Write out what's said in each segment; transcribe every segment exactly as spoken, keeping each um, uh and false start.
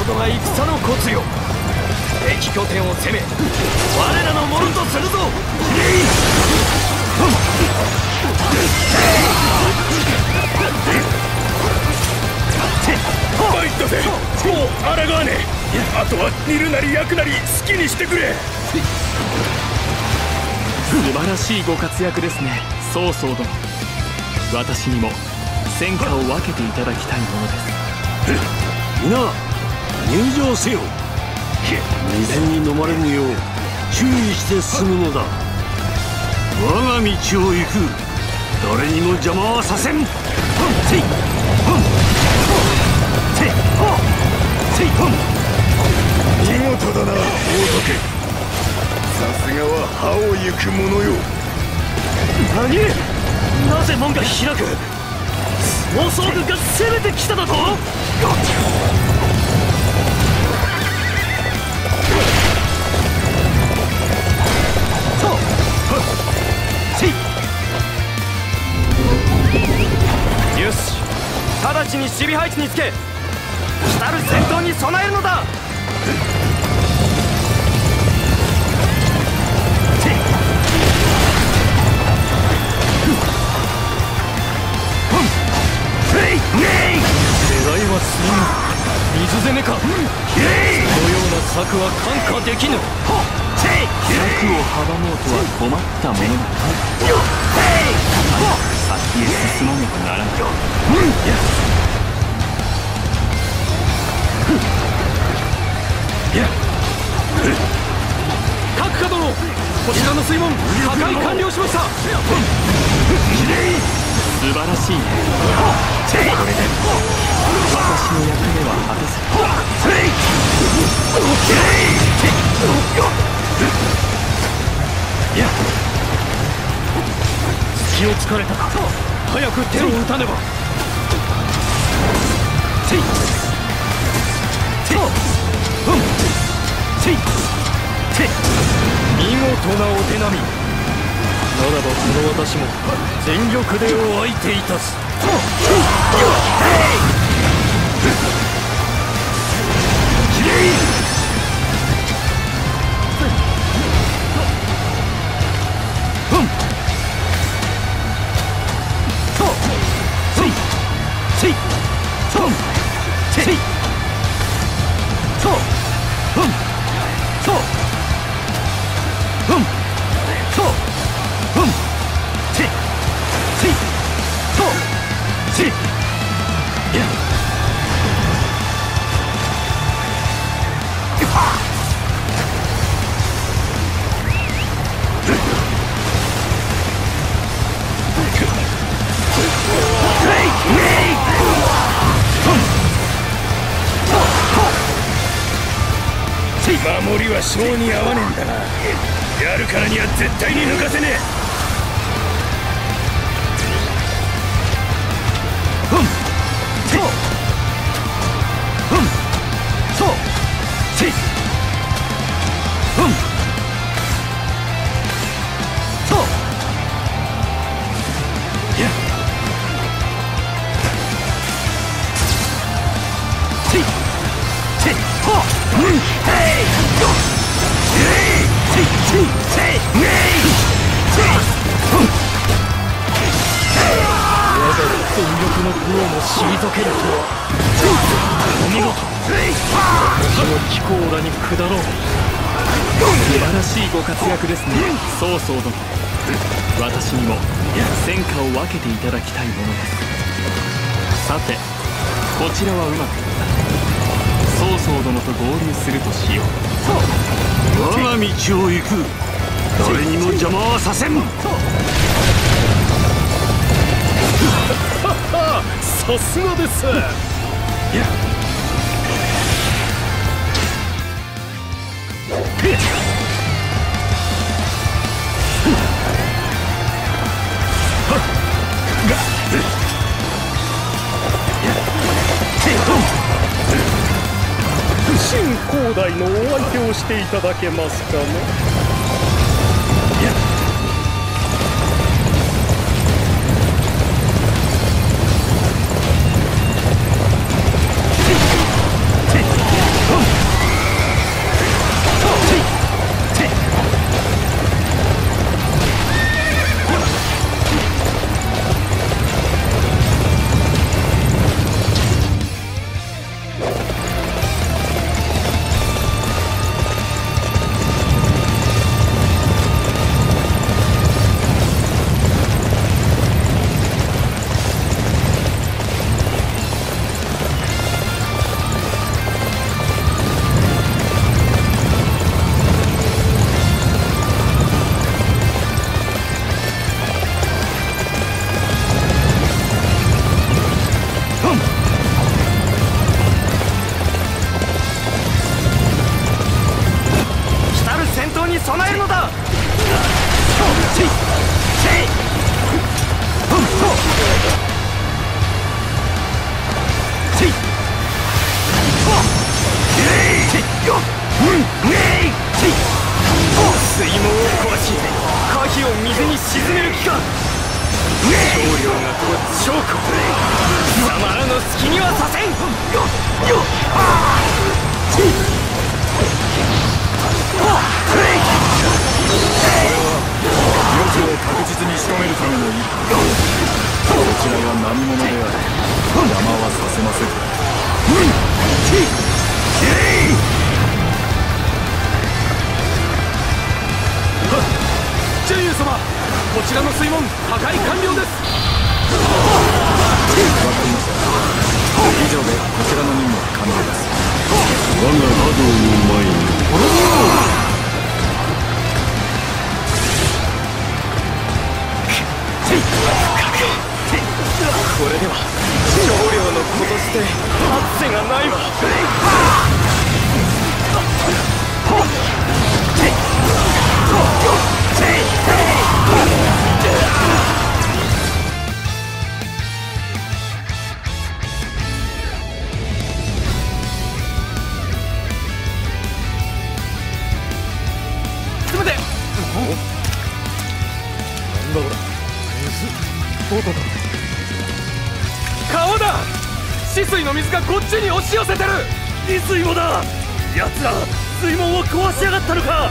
ことが戦のコツよ。敵拠点を攻め我らのものとするぞ。参ったぜ、もう抗わねえ。あとは煮るなり焼くなり好きにしてくれ。素晴らしいご活躍ですね、曹操殿。私にも戦果を分けていただきたいものです。皆入場せよ。水に飲まれぬよう注意して進むのだ。我が道を行く、誰にも邪魔はさせん。見事だな、大徳。さすがは歯を行く者よ。何、なぜ門が開く。曹操軍が攻めてきただと。よし、直ちに守備配置につけ、来る戦闘に備えるのだ。狙いは水水攻めか。このような策は看過できぬ。策を阻もうとは困ったものだ。先へ進まねばならぬ。各課殿、こちらの水門破壊完了しました。素晴らしいね。これで私の役目は果たせた。隙を突かれたか、早く手を打たねば。見事なお手並みならば、この私も全力でお相手いたす。守りは性に合わねえんだな。やるからには絶対に抜かせねえ。私にも戦果を分けていただきたいものです。さて、こちらはうまくいった。曹操殿と合流するとしよう。我が道を行く、誰にも邪魔はさせん。さすがです。いや秦広大のお相手をしていただけますかね。火を水に沈める気か。少量がこっち証拠、貴様らの隙にはさせん。余剰を確実に仕留めるための一歩、こちらは何者であれ、邪魔はさせません。ジェイユ様、こちらの水門破壊完了です。わかりました。以上でこちらの任務完了です。我が波動の前にこれでは少量のことして発生がないわ。詰めて。なんだこれ。水どうだ。川だ。止水の水がこっちに押し寄せてる。止水もだ。奴ら水門を壊しやがったのか。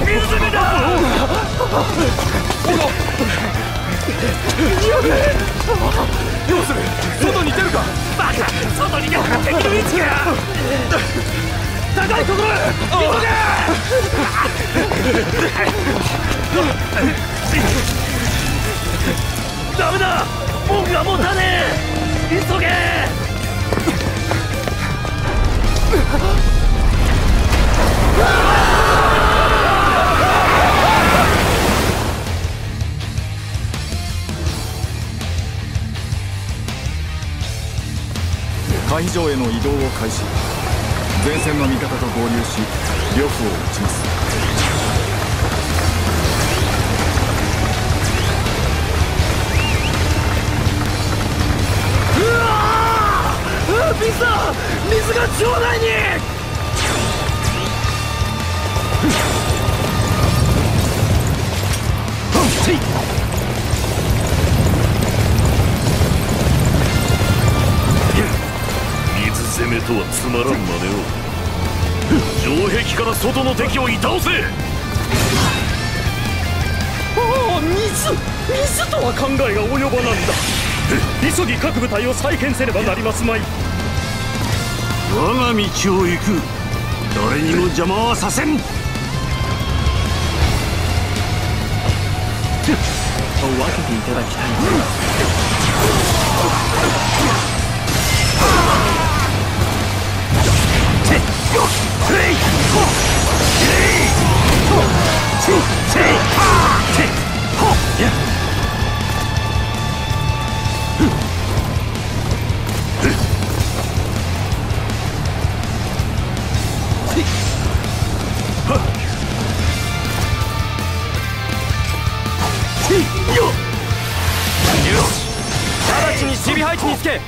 水目だ。どうする？外に出るか。バカ、外に出るか。敵の位置が高いところへ行こうか。ダメだ、僕が持たねえ。急げ。海上への移動を開始。前線の味方と合流し呂布を撃ちます。うわー、ビザ水が町内に。うんうん攻めとはつまらん真似を。城壁から外の敵をいたおせ。ああ、水水とは考えが及ばなんだ。急ぎ各部隊を再建せねばなりますまい。我が道を行く。誰にも邪魔はさせん。と分けていただきたいのだ。よっ、レイ、ホッ、レイ、ホッ、チ、チ、ハー、チ、ホッ、や。よし、直ちに守備配置につけ。来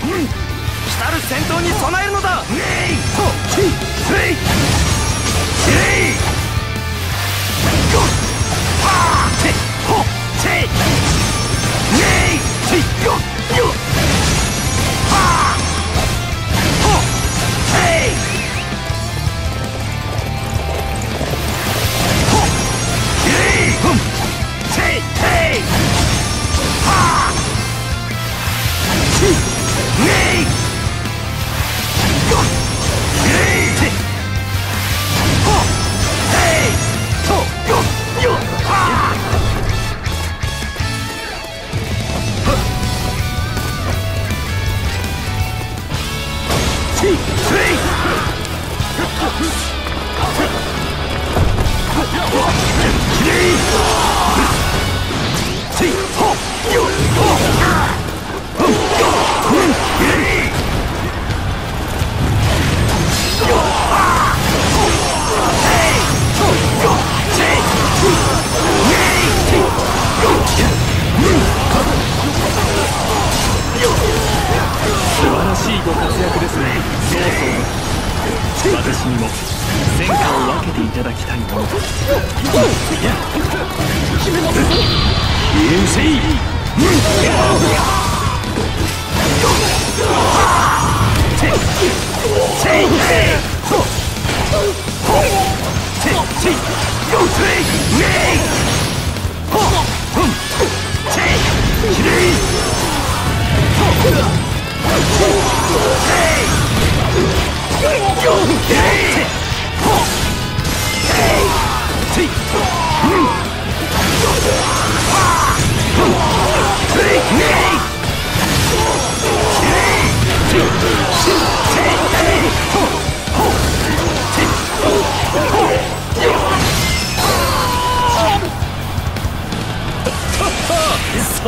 る戦闘に備えるのだ。ていただきたいもの。さ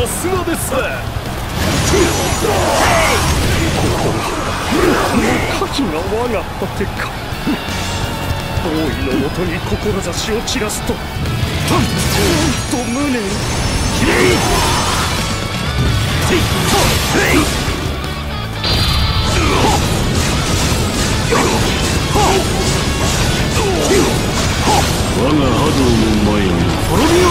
すがです。火が我が盾か。王位のもとに志を散らすと、と無念。我が波動の前に滅びよう。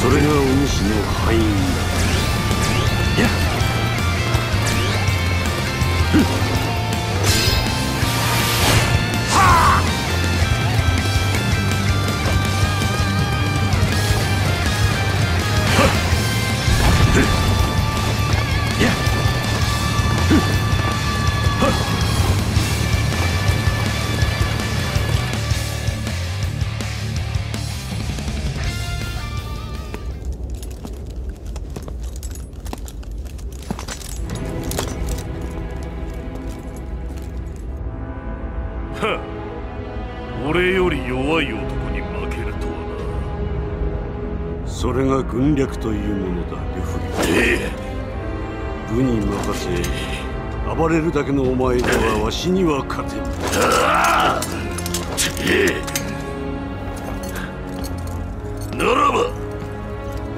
それがお主の敗因だ。俺より弱い男に負けるとはな。それが軍略というものだ、ルフィ。武に任せ暴れるだけのお前ではわしには勝てぬ。ならば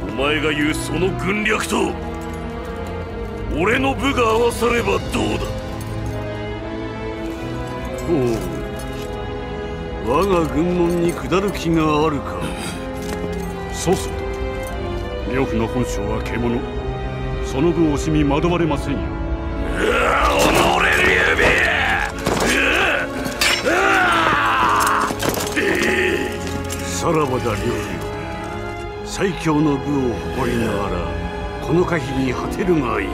お前が言うその軍略と俺の武が合わさればどうだ。おお、我が軍門に下る気があるか。そうそう、呂布の本性は獣。その分惜しみ惑われませんよ。おのれ劉備、さらばだ劉備、最強の武を誇りながらこの可否に果てるがいい。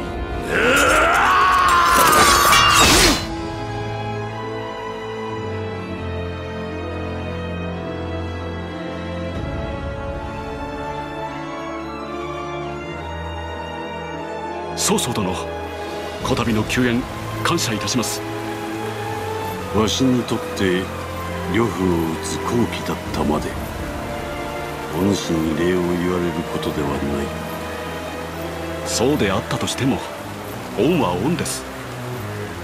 曹操殿、こたびの救援感謝いたします。わしにとって呂布を討つ好機だったまで、お主に礼を言われることではない。そうであったとしても恩は恩です。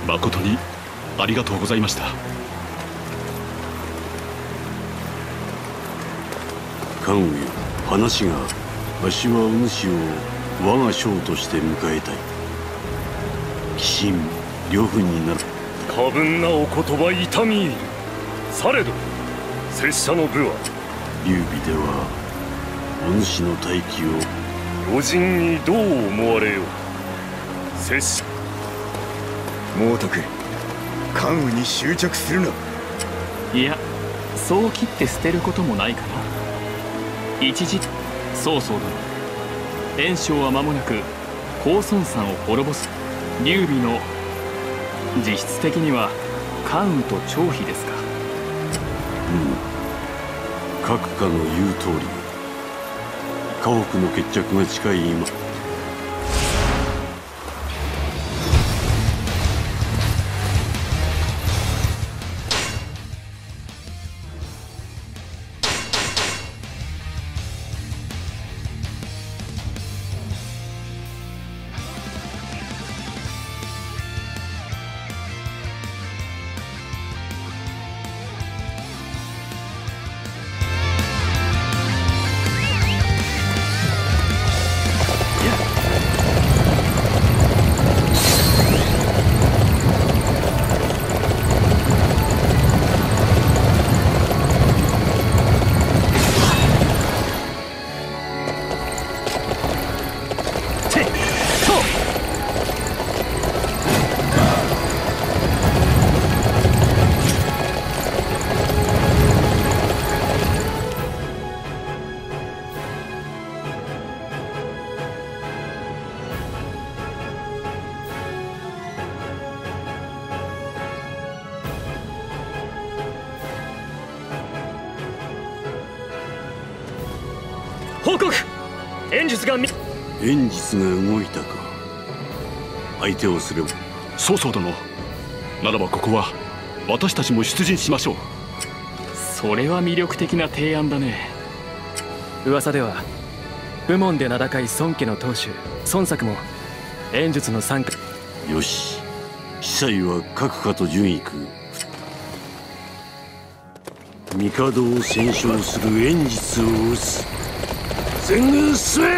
誠にありがとうございました。関羽、話がある。わしはお主を我が将として迎えたい。寄進呂布になる。過分なお言葉痛み入り。されど拙者の武は劉備ではお主の大器を。御仁にどう思われよう。接し、孟徳、関羽に執着するな。いや、そう切って捨てることもないかな。一時、そうそうだ。袁紹は間もなく公孫山を滅ぼす劉備の、実質的には関羽と張飛ですか。うん、各家の言う通り、家北の決着が近い今、演術が動いたか。相手をすれば、曹操殿、ならばここは私たちも出陣しましょう。それは魅力的な提案だね。噂では部門で名高い孫家の当主孫作も演術の参加。よし、司祭は各家と順位く帝を戦勝する演術を討つ。全軍進め。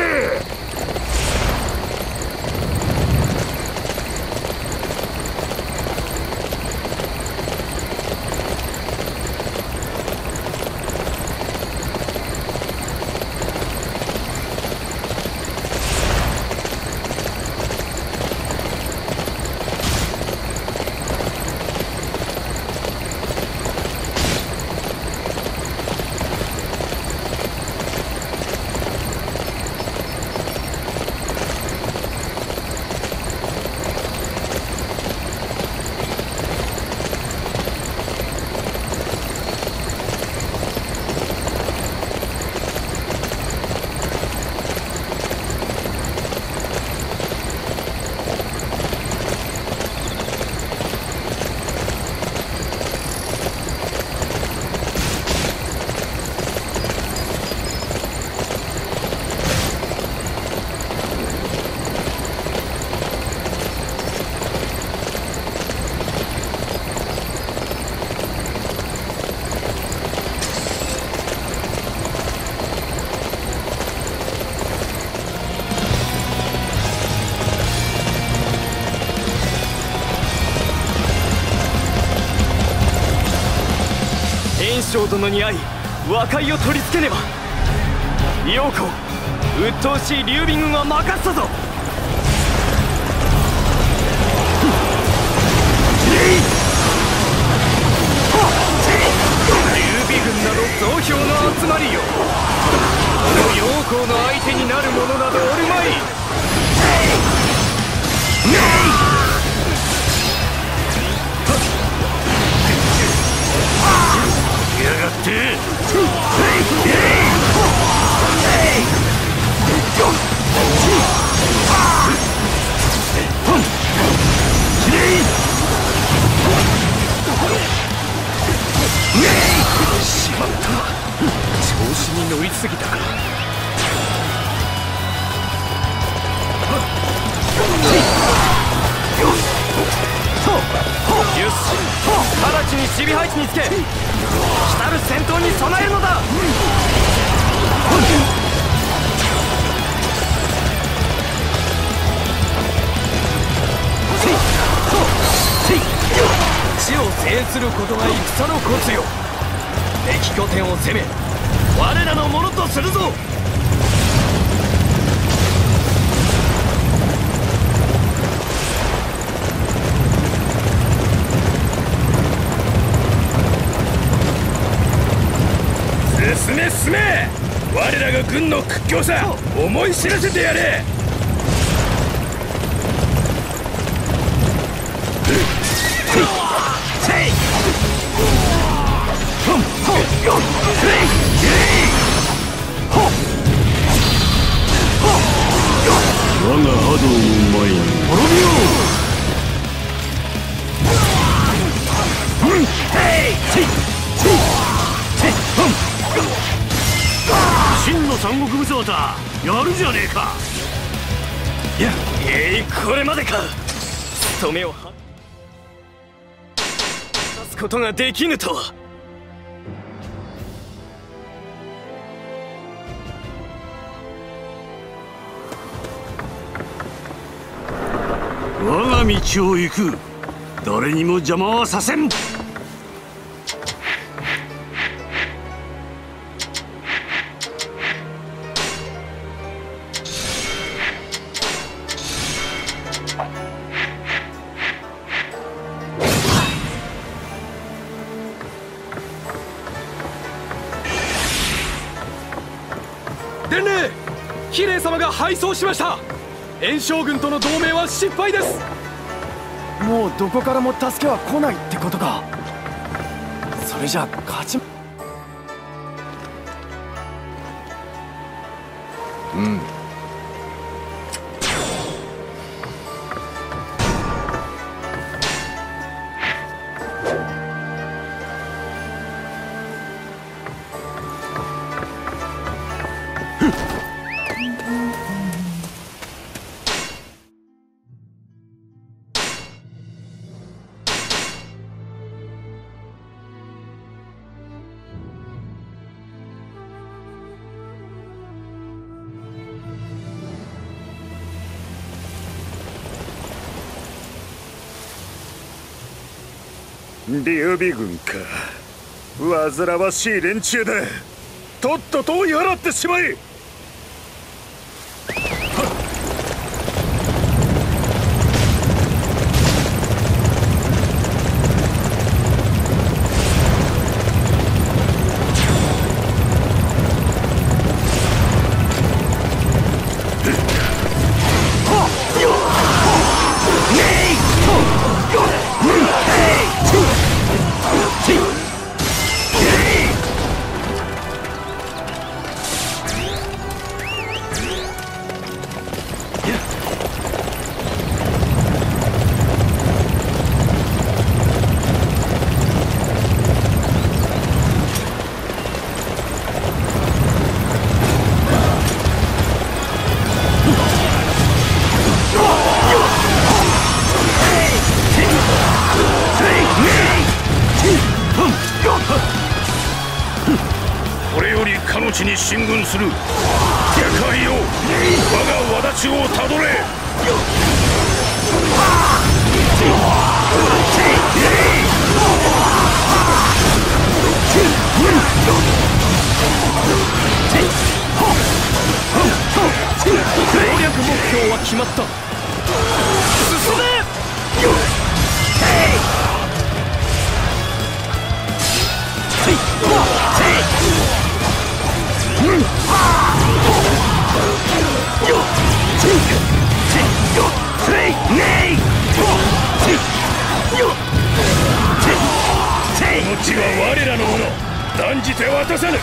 殿に会い和解を取り付けねば。陽子、鬱陶しい劉備軍は任せたぞ。劉備軍など増票の集まりよ。この陽子の相手になる者などおるまい。やがってしまった、調子に乗りすぎたか。よし、直ちに守備配置につけ、来る戦闘に備えるのだ。地を制することが戦のコツよ。敵拠点を攻め、我らのものとするぞ。軍の屈強さ思い知らせてやれ。我が波動の前に滅びよう。真の三国武将だ、やるじゃねえか。いや、えい、これまでか。仕留めを果たすことができぬとは。我が道を行く。誰にも邪魔はさせん。伝令、比例様が敗走しました。袁紹軍との同盟は失敗です。もうどこからも助けは来ないってことか。それじゃ勝ち…うん劉備軍か。煩わしい連中だ。とっとと追い払ってしまえ。に進軍する。逆界よ、我が轍をたどれ。攻略目標は決まった。進め。この地は我らのもの、断じて渡さぬ。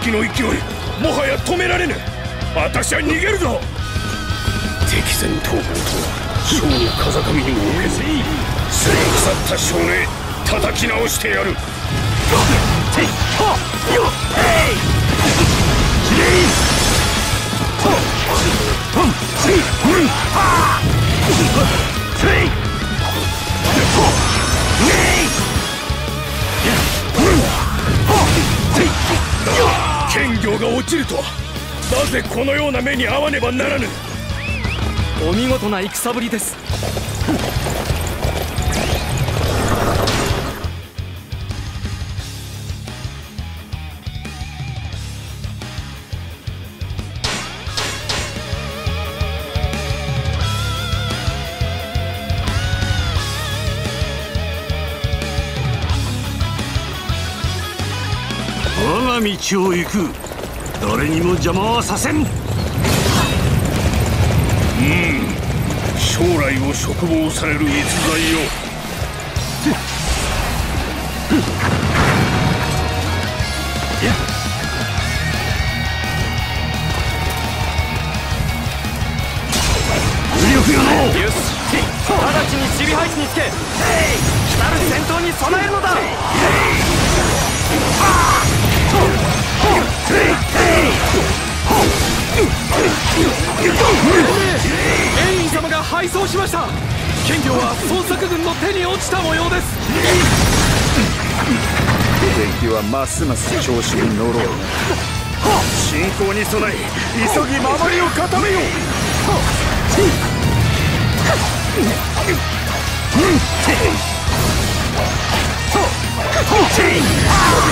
敵の勢い、もはや止められぬ。私は逃げるぞ。敵前逃亡とは将の風上にも置けず、すり腐った将兵叩き直してやる。剣業が落ちるとは、なぜこのような目に遭わねばならぬ。お見事な戦ぶりです。我が道を行く、誰にも邪魔はさせん。うん、将来を嘱望される逸材よ。無力よのよし、直ちに守備配置につけ、来る戦闘に備えるのだ。エイン様が敗走しました。権領は捜索軍の手に落ちた模様です。敵はますます調子に乗ろう。進行に備え急ぎ守りを固めよう。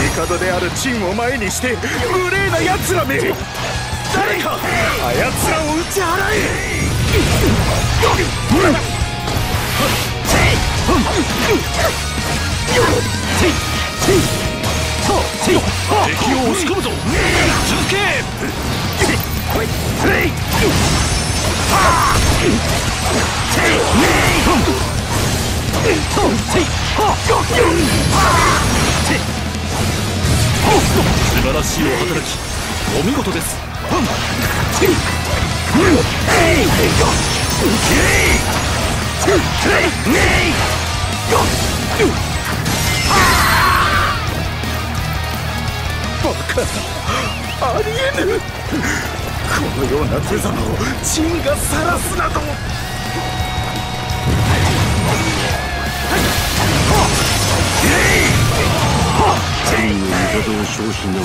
味方である陳を前にして無礼な奴らめ、誰かあやつらを打ち払え。敵を押し込むぞ。続け。素晴らしいお働き、お見事です。バカだ、ありえぬ。このような手様を陳が晒すなど。陳の味方を称しながら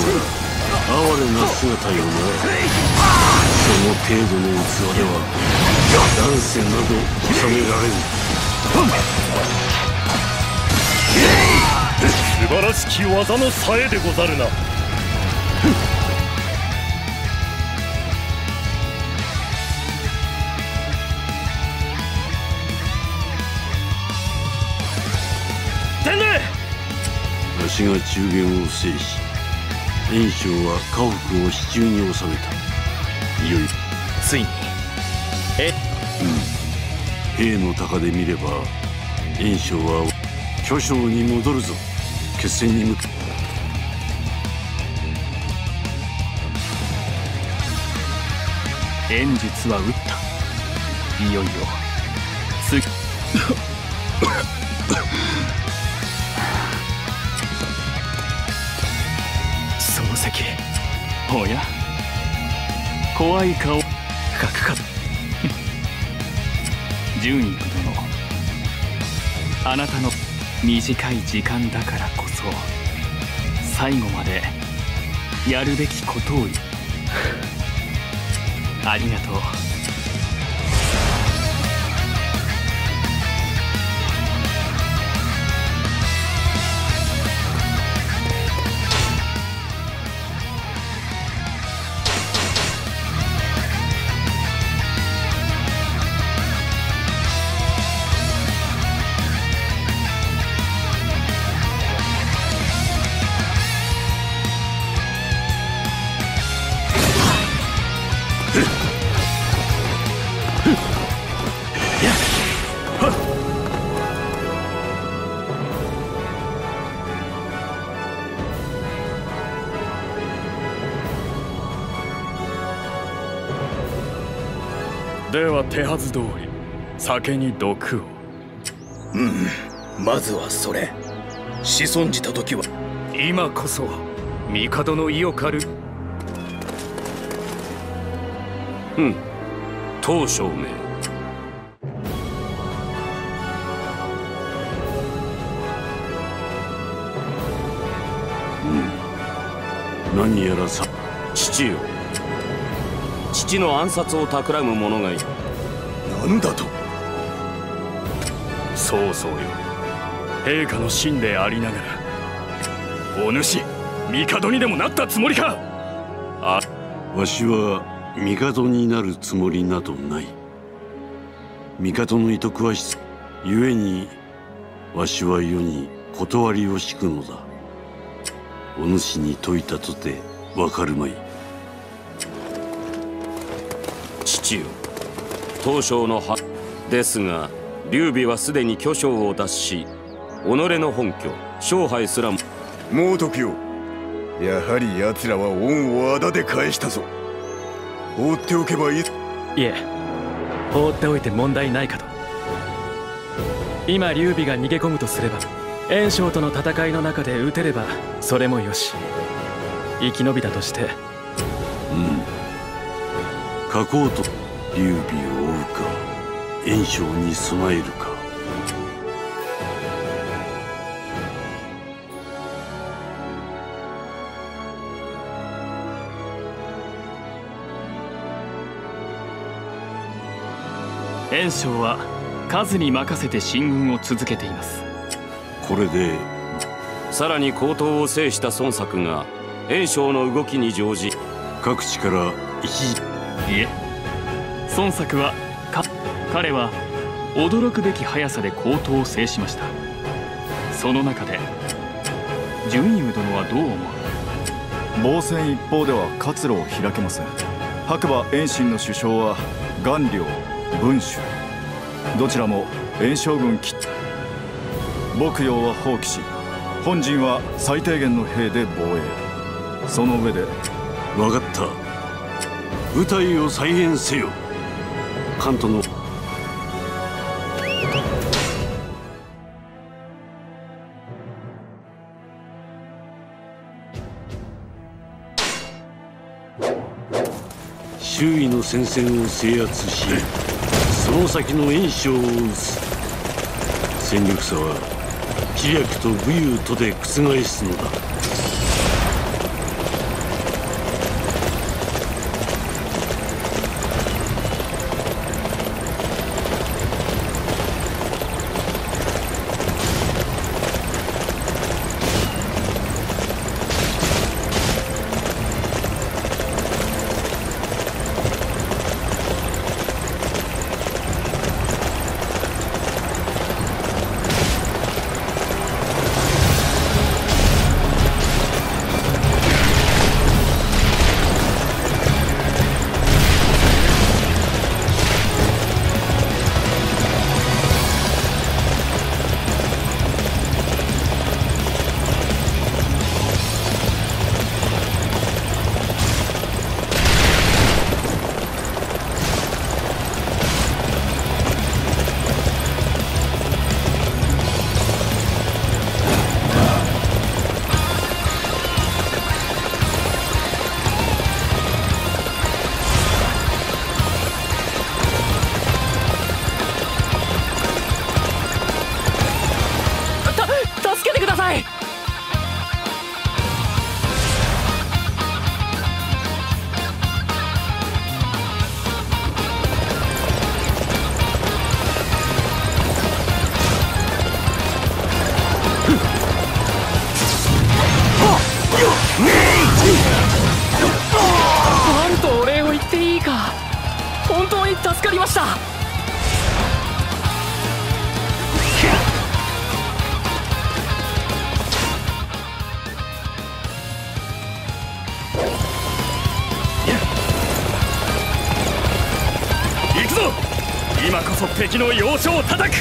哀れな姿よな。その程度の器では乱世など収められぬ。素晴らしき技のさえでござるな。伝令、わしが中間を制し、袁紹は家北を手中に収めた。いよいよついにえうん兵の鷹で見れば袁紹は巨匠に戻るぞ。決戦に向け、演術は打った。いよいよつおや、怖い顔。かくか純育殿、あなたの短い時間だからこそ最後までやるべきことをありがとう。では手はず通り酒に毒を。うん、まずはそれ。仕損じた時は今こそ帝の意を借る。うん当証明。うん何やらさ。父よ、父の暗殺を企む者がいる。何だと。そうそうよ、陛下の臣でありながらお主帝にでもなったつもりか。あ、わしは帝になるつもりなどない。帝の威徳は失ゆえにわしは世に断りを敷くのだ。お主に説いたとてわかるまい。父よ、東照のはですが劉備はすでに巨匠を脱し己の本拠勝敗すらも。猛徳よ、やはり奴らは恩をあだで返したぞ。放っておけばいい。いえ、放っておいて問題ないかと。今劉備が逃げ込むとすれば袁紹との戦いの中で撃てればそれもよし、生き延びたとして。うん、書こうと劉備を追うか袁紹に備えるか。袁紹は数に任せて進軍を続けています。これでさらに高騰を制した孫策が袁紹の動きに乗じ各地から一時。いえ、孫策はか彼は驚くべき速さで高騰を制しました。その中で淳雄殿はどう思う。防戦一方では活路を開けません。白馬遠心の首相は顔料文種どちらも袁紹軍き牧羊は放棄し、本陣は最低限の兵で防衛。その上で分かった、部隊を再編せよ。関東の周囲の戦線を制圧し、その先の袁紹を撃つ。戦力差は知略と武勇とで覆すのだ。今こそ敵の要所を叩く。知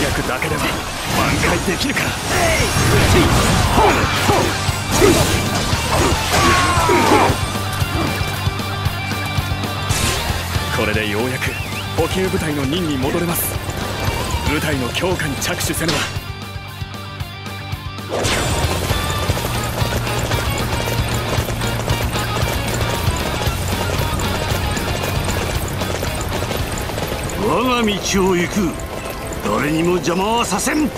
略だけでは挽回できるか。これでようやく補給部隊の任に戻れます。部隊の強化に着手せねば。我が道を行く、誰にも邪魔はさせん。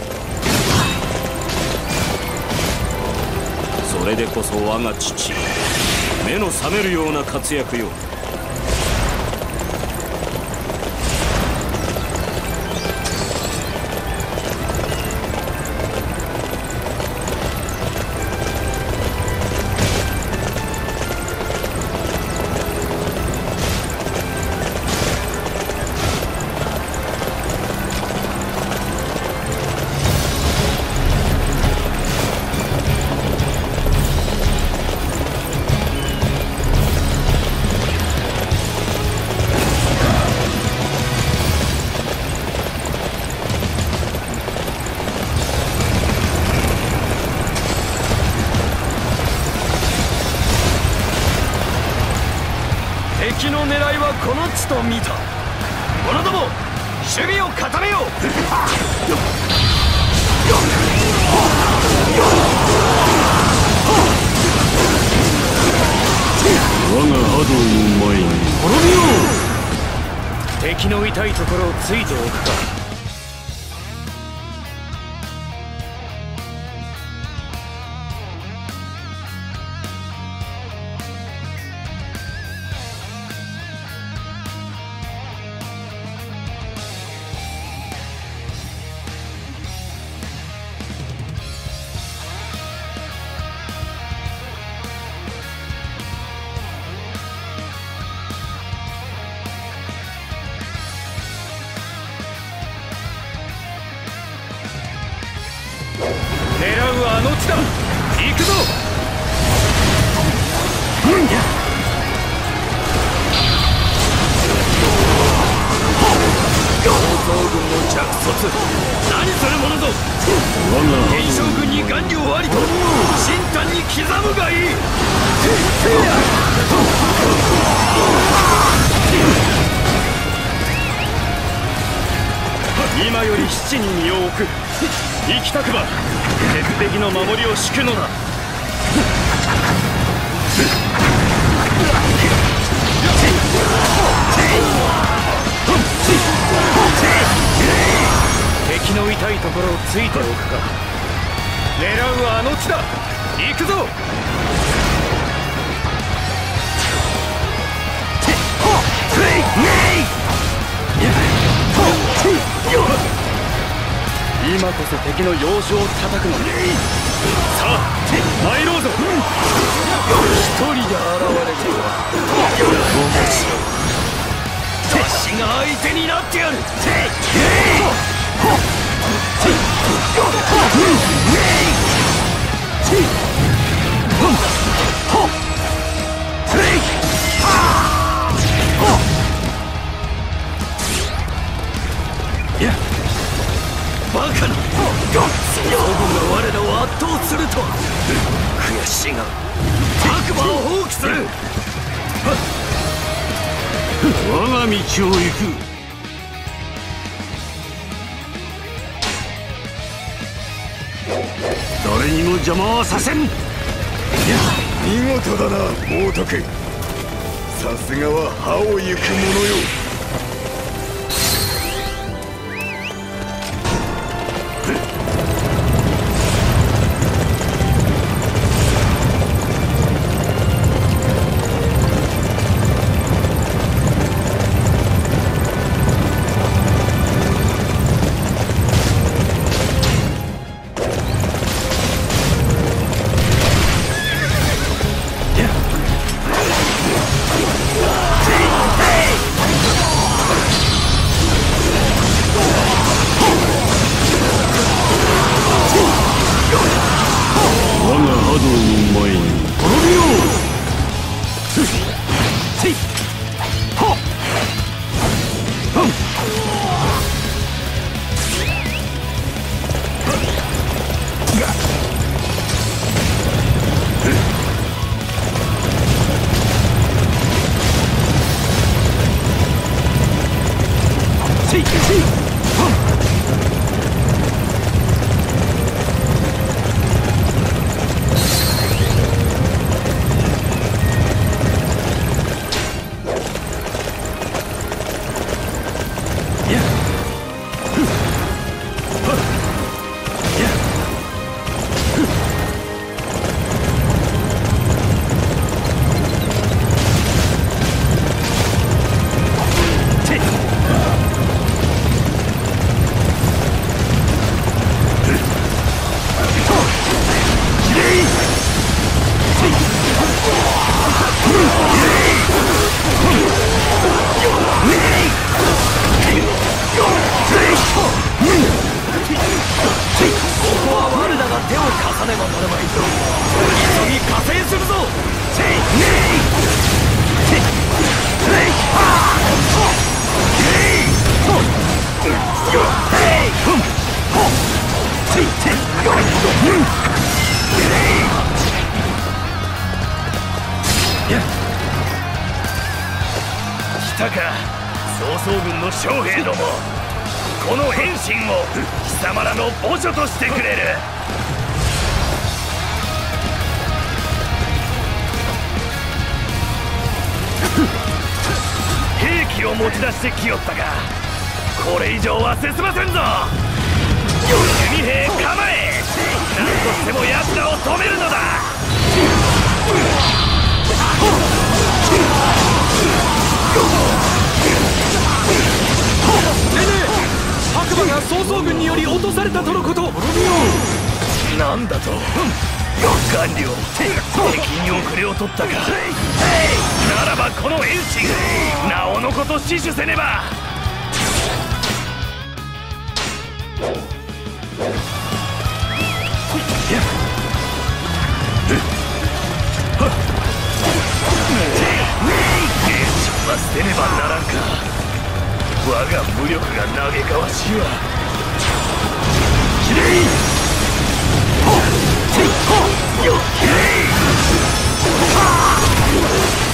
それでこそ我が父、目の覚めるような活躍よ。敵の狙いはこの地と見た。者ども、守備を固めよう。我が波動の前に滅びよう。敵の痛いところをついておくか。今より七に身を置く。生きたくば鉄壁の守りを敷くのだ。敵の痛いところをついておくか。狙うはあの地だ。行くぞ。今こそ敵の要所を叩くのに。さあ参ろうぞ。一人で現れる私が相手になってやる。バカな。総軍が我らを圧倒するとは悔しいが、悪魔を放棄する。我が道を行く。誰にも邪魔はさせん。見事だな猛徳。さすがは歯を行く者よ。ねばならないぞ。急ぎ加勢するぞ。せいねいレイハーレイホッレイホッ Take it, take it, go, go, go. 来たか、曹操軍の将兵ども。この変身を貴様らの墓所としてくれる。兵器を持ち出してきよったが、これ以上は進ませんぞ。 弓兵構え、何としても奴らを止めるのだ。ねえねえ、白馬が曹操軍により落とされたとのこと。なんだと、顔料敵に遅れを取ったか。ならばこの遠心、なおのこと死守せねば。 捨てねばならんか。我が無力が嘆かわしいわ。きれいほっちほっよきれいはっ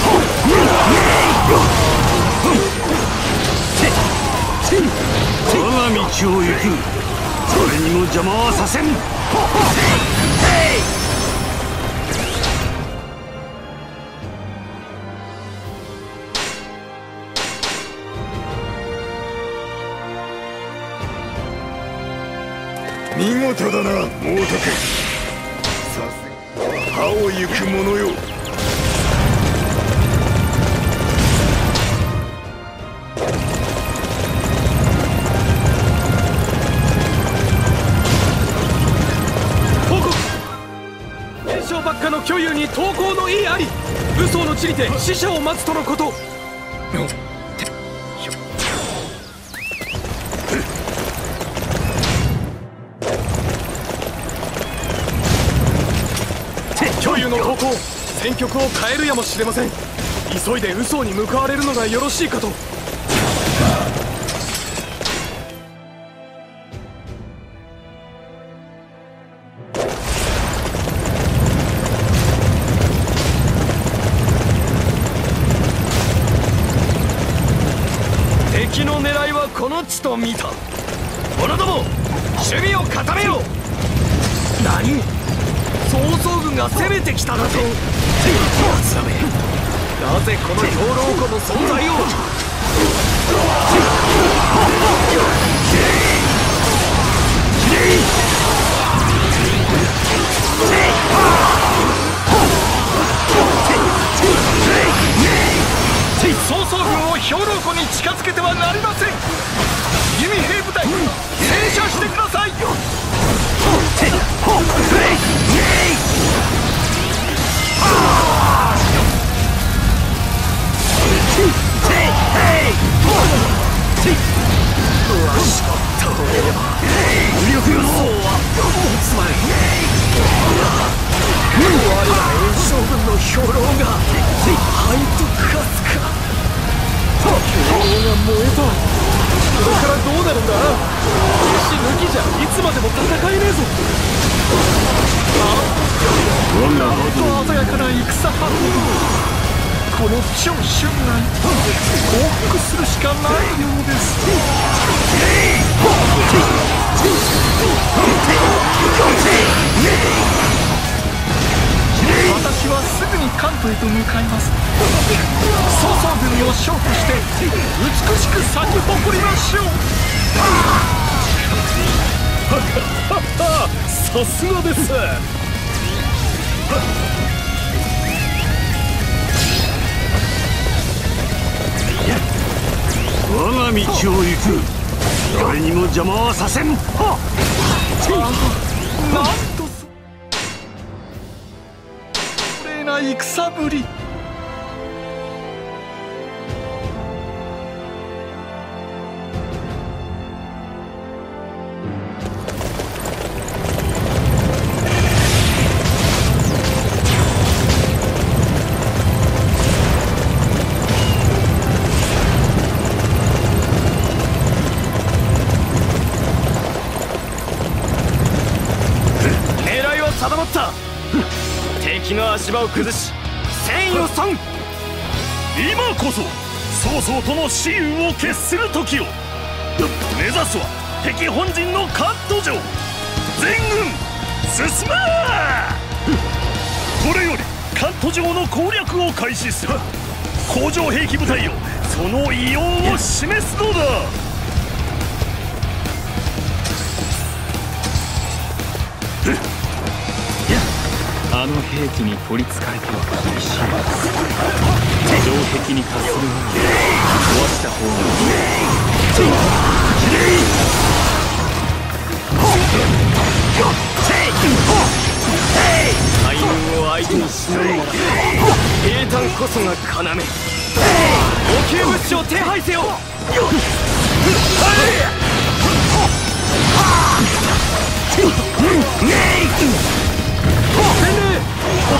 ほっきれいほっ我が道を行く。それにも邪魔はさせん。 見事だな、猛徳。さすが、歯をゆく者よ。報告。天正ばっかの巨勇に投降の意あり。武装の地理で使者を待つとのこと。うん 戦局を変えるやもしれません。急いで右曹に向かわれるのがよろしいかと。敵の狙いはこの地と見た。者ども、守備を固めよ。何？ 曹操軍が攻めてきただと。なぜこの兵糧庫の存在を。曹操軍を兵糧庫に近づけてはなりません。弓兵部隊、停車してください。 さすがです。我が道を行く。誰にも邪魔はさせん。なんとそれな戦ぶり。の足場を崩し、戦意を損。今こそ曹操との雌雄を決する時を。目指すは敵本陣の関東城。全軍進め。これより関東城の攻略を開始する。工場兵器部隊を、その異様を示すのだ。あの兵器に取りつかれては厳しい。城壁にかする前に壊した方がいい。大軍を相手にしのぐのは兵団こそが要。補給物資を手配せよ。補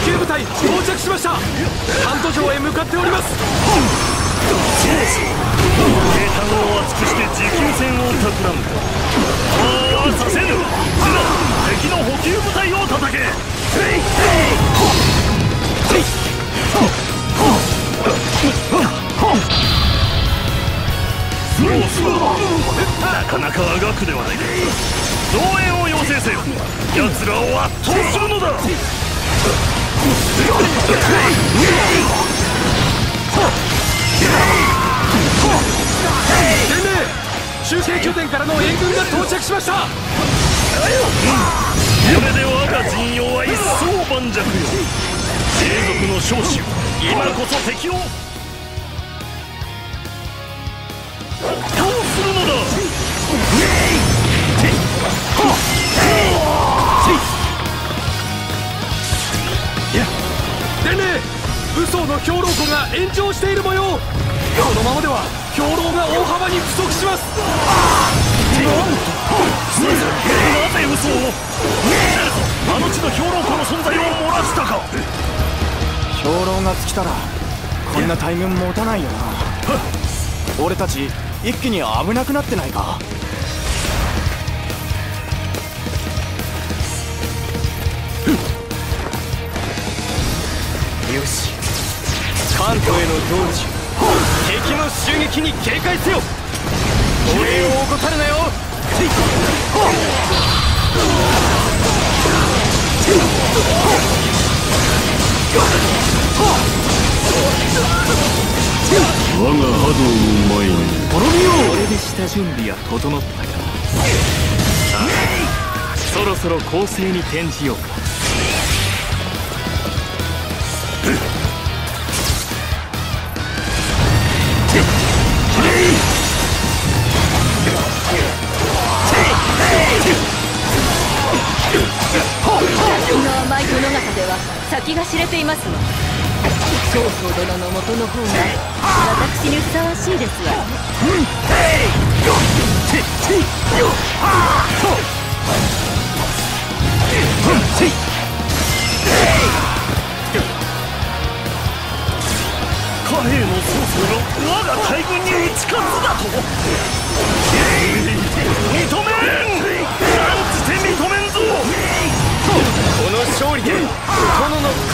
給部隊到着しました。関東城へ向かっております。兵站を厚くして持久戦を企む。ああ、させぬ。すな、敵の補給部隊を叩け。もうすぐなかなかあがくではない。動員を要請せよ。奴らを圧倒するのだ。中継拠点からの援軍が到着しました。これで我が陣容は一層盤石よ。永続の将士よ、今こそ敵を倒するのだ。伝令、武装の兵糧庫が炎上している模様。このままでは兵糧が大幅に不足します。なんとなぜ武装を、あの地の兵糧庫の存在を漏らしたか。兵糧が尽きたらこんな大軍持たないよな。俺たち一気に危なくなってないか。よし、関東への道中、敵の襲撃に警戒せよ。お礼を怠るなよ。我が波動の前に滅びよう。これで下準備は整ったか。さあ、そろそろ攻勢に転じようか。気の甘い世の中では先が知れていますの。曹操殿の元の方が私にふさわしいですわ。貨幣の曹操が我が大軍に打ち勝つだと。認めん。この勝利で殿の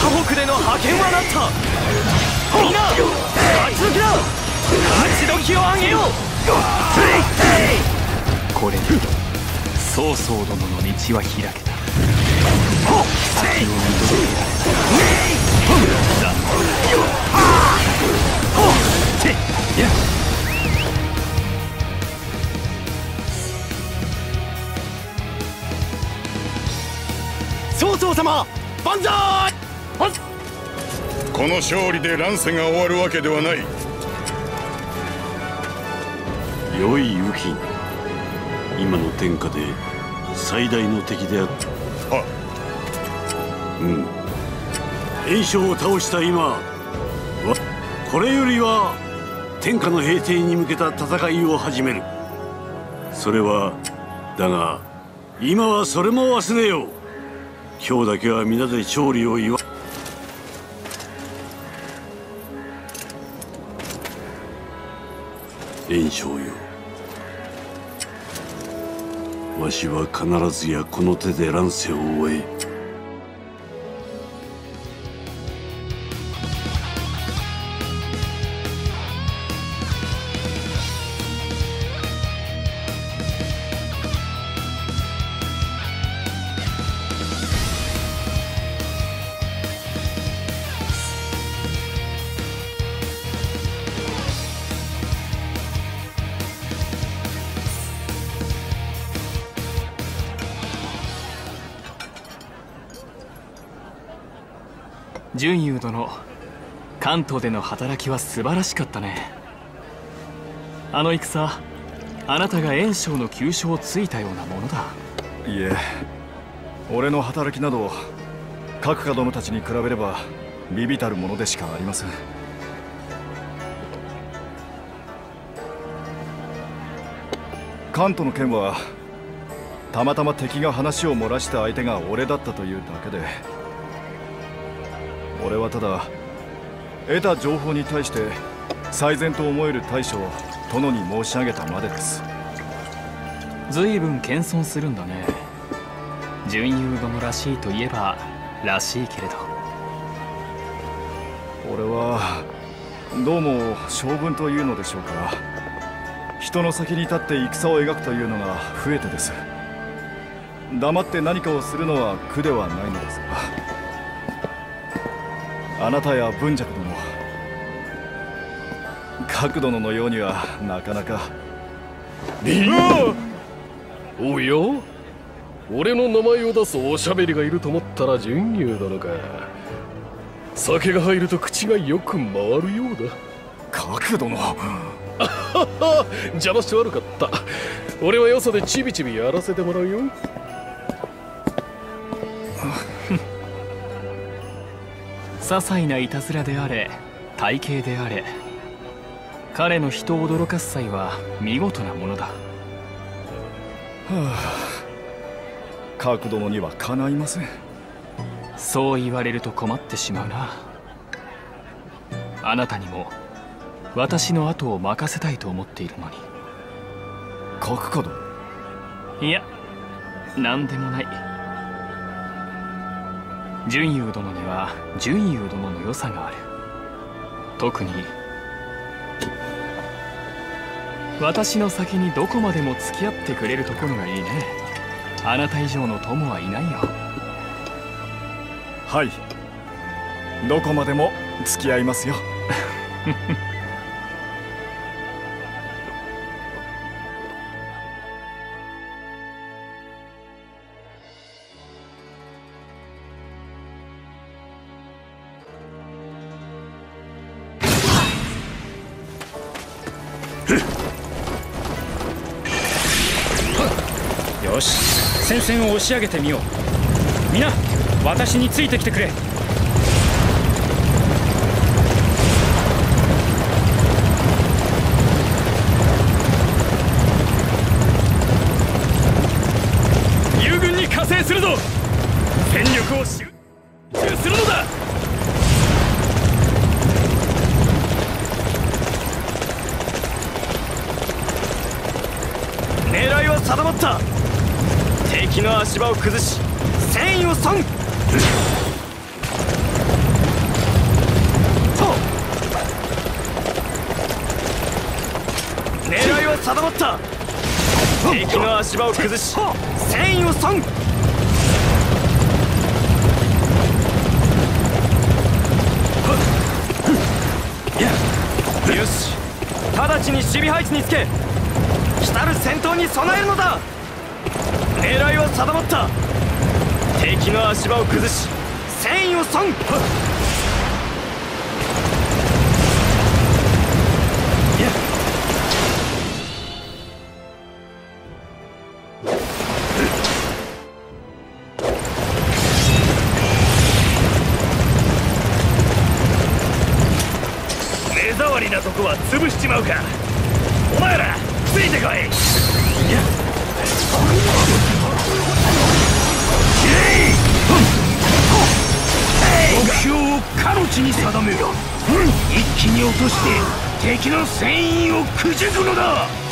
河北での覇権はなった。みんな勝ち時だ。勝ち時をあげよう。これで曹操殿の道は開けた。先を認められた。曹操様、万歳！この勝利で乱世が終わるわけではない。良い雨季、今の天下で最大の敵であった。はうん、袁紹を倒した今、これよりは天下の平定に向けた戦いを始める。それはだが、今はそれも忘れよう。今日だけは皆で勝利を祝う。袁紹よ、わしは必ずやこの手で乱世を終え、純優殿、関東での働きは素晴らしかったね。あの戦、あなたが袁紹の急所をついたようなものだ。いえ、俺の働きなど各家殿たちに比べれば微々たるものでしかありません。関東の件はたまたま敵が話を漏らした相手が俺だったというだけで、俺はただ得た情報に対して最善と思える対処を殿に申し上げたまでです。随分謙遜するんだね。純優殿らしいといえばらしいけれど、俺はどうも将軍というのでしょうか、人の先に立って戦を描くというのが増えてです。黙って何かをするのは苦ではないのですが、あなたや文尺殿、角殿のようにはなかなか。おや、俺の名前を出すおしゃべりがいると思ったら純優殿か。酒が入ると口がよく回るようだ。角殿、邪魔して悪かった。俺はよそでちびちびやらせてもらうよ。些細ないたずらであれ体型であれ、彼の人を驚かす際は見事なものだ。はあ、角殿にはかないません。そう言われると困ってしまうな。あなたにも私の後を任せたいと思っているのに。角家殿？いや、何でもない。純優殿には純優殿の良さがある。特に私の先にどこまでも付き合ってくれるところがいいね。あなた以上の友はいないよ。はい、どこまでも付き合いますよ。よし、戦線を押し上げてみよう。みんな私についてきてくれ。友軍に加勢するぞ。戦力を集中するのだ。狙いは定まった。敵の足場を崩し戦意を損。狙いは定まった。敵の足場を崩し戦意を損。よし、直ちに守備配置につけ、来る戦闘に備えるのだ。狙いは定まった。敵の足場を崩し戦意を損。目障りなとこは潰しちまうか。お前らついてこい。いや、目標をかの地に定めよ。一気に落として敵の戦意をくじくのだ。